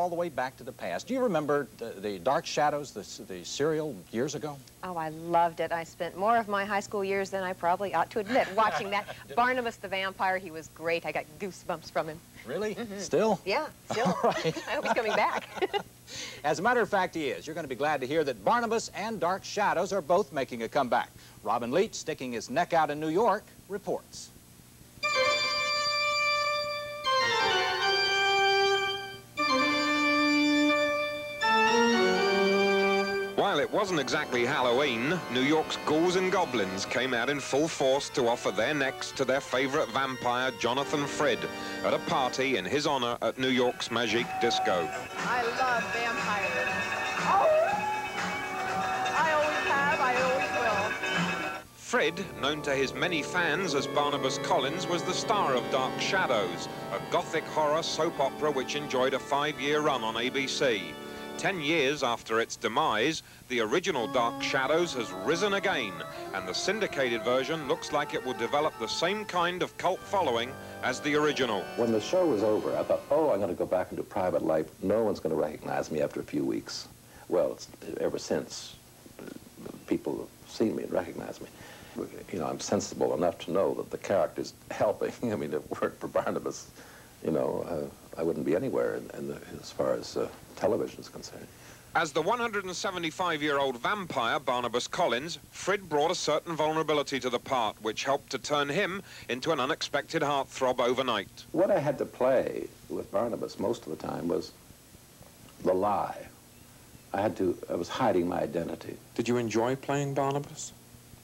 All the way back to the past. Do you remember the Dark Shadows, the serial years ago? Oh, I loved it. I spent more of my high school years than I probably ought to admit watching that. Barnabas the vampire, he was great. I got goosebumps from him. Really? Mm-hmm. Still? Yeah, still. All right. I hope he's coming back. As a matter of fact, he is. You're going to be glad to hear that Barnabas and Dark Shadows are both making a comeback. Robin Leach, sticking his neck out in New York, reports. While it wasn't exactly Halloween, New York's ghouls and goblins came out in full force to offer their necks to their favorite vampire, Jonathan Frid, at a party in his honor at New York's Magique Disco. I love vampires. Oh! I always have, I always will. Frid, known to his many fans as Barnabas Collins, was the star of Dark Shadows, a gothic horror soap opera which enjoyed a 5-year run on ABC. 10 years after its demise, the original Dark Shadows has risen again, and the syndicated version looks like it will develop the same kind of cult following as the original. When the show was over, I thought, oh, I'm going to go back into private life. No one's going to recognize me after a few weeks. Well, it's, ever since, people have seen me and recognized me. You know, I'm sensible enough to know that the character's helping. I mean, it worked for Barnabas, you know. I wouldn't be anywhere as far as television is concerned. As the 175-year-old vampire, Barnabas Collins, Frid brought a certain vulnerability to the part, which helped to turn him into an unexpected heartthrob overnight. What I had to play with Barnabas most of the time was the lie. I was hiding my identity. Did you enjoy playing Barnabas?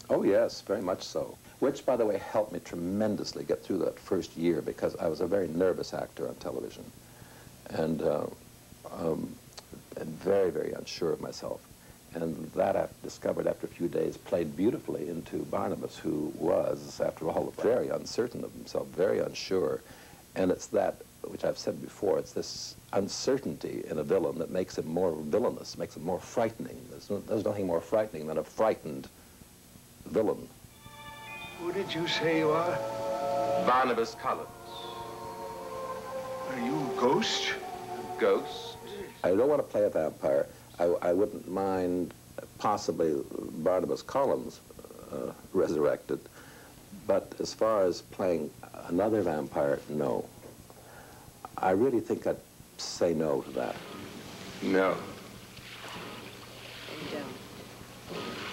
Oh, yes, very much so. Which, by the way, helped me tremendously get through that first year, because I was a very nervous actor on television and very, very unsure of myself. And that I discovered after a few days played beautifully into Barnabas, who was, after all, very uncertain of himself, very unsure. And it's that, which I've said before, it's this uncertainty in a villain that makes him more villainous, makes him more frightening. There's nothing more frightening than a frightened villain. Who did you say you are? Barnabas Collins. Are you a ghost? A ghost? I don't want to play a vampire. I wouldn't mind possibly Barnabas Collins resurrected. But as far as playing another vampire, no. I really think I'd say no to that. No. You don't.